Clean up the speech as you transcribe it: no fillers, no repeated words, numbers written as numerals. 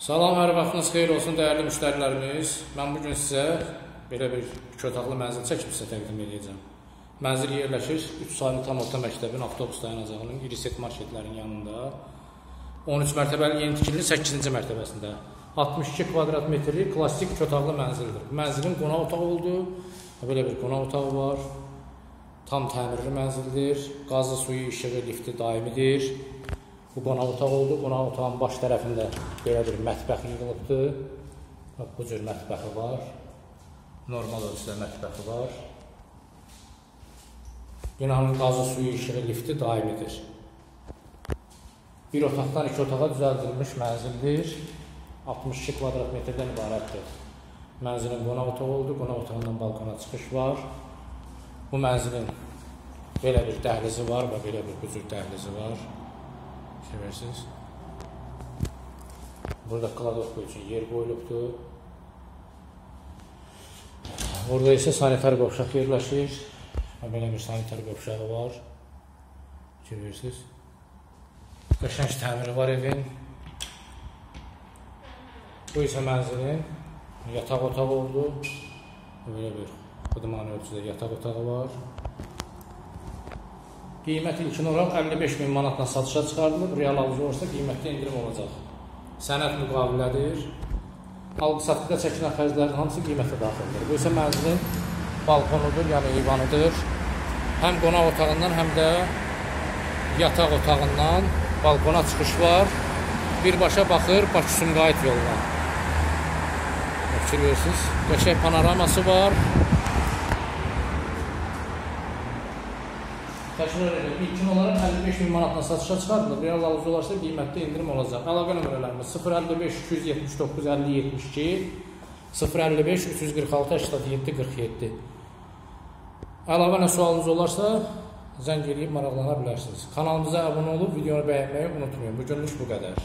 Salam, hər vaxtınız xeyir olsun dəyərli müştərilərimiz. Mən bugün sizə belə bir iki otaqlı mənzil çəkib sizə təqdim edəcəm. Mənzil yerləşir 3 saylı tam orta məktəbin avtobus dayanacağının İriset marketlərinin yanında. 13 mərtəbəli yeni tikilinin 8-ci mərtəbəsində. 62 kvadrat metri klassik iki otaqlı mənzildir. Mənzilin qonaq otağı oldu. Belə bir qonaq otağı var. Tam təmirli mənzildir. Qazı, suyu, işığı, lifti daimidir. Bu qonaq otağı oldu. Qonaq otağın baş tərəfində belə bir mətbəx yığılıbdır. Bu cür mətbəxi var. Normal ölçüdə mətbəxi var. Binanın qazı, suyu, işığı, lifti daimidir. Bir otaqdan iki otağa düzəldilmiş mənzildir. 62 kvadrat metrdən ibarətdir. Mənzilin qonaq otağı oldu. Qonaq otağından balkona çıxış var. Bu mənzilin belə bir dəhlizi var və belə bir bu cür dəhlizi var. Görürsünüz. Burada kladovka üçün yer qoyulubdur. Burada isə sanitar qovşaq yerləşir. Belə bir sanitar qovşağı var. Görürsünüz. Qəşəng təmiri var evin. Bu isə mənzilin yataq otağı oldu. Belə bir qıdman ölçüdə yataq otağı var. Qiymət ilkin olaraq 55.000 manatla satışa çıxardılıb, real alıcı olursa qiymətdə indirim olacaq. Sənəd müqavilədir. Alqı-satqıda çəkilən xərclərin hamısı qiymətə daxildir. Bu isə mənzilin balkonudur, yəni eyvanıdır. Həm qonaq otağından, həm də yataq otağından balkona çıxış var. Birbaşa baxır Bakı-Sumqayıt yoluna. Fikir verirsiniz. Qəşəng panoraması var. Təşkil edilir. İlkin olaraq 55.000 manatla satışa çıxarılır. Real alıcı olarsa qiymətdə indirim olacaq. Əlaqə nömrələrimiz 055-279-50-72, 055-346-87-47. Əlavə nə sualınız olarsa, zəng edib maraqlana bilərsiniz. Kanalımıza abunə olub, videonu bəyənməyi unutmayın. Bugünlük bu qədər.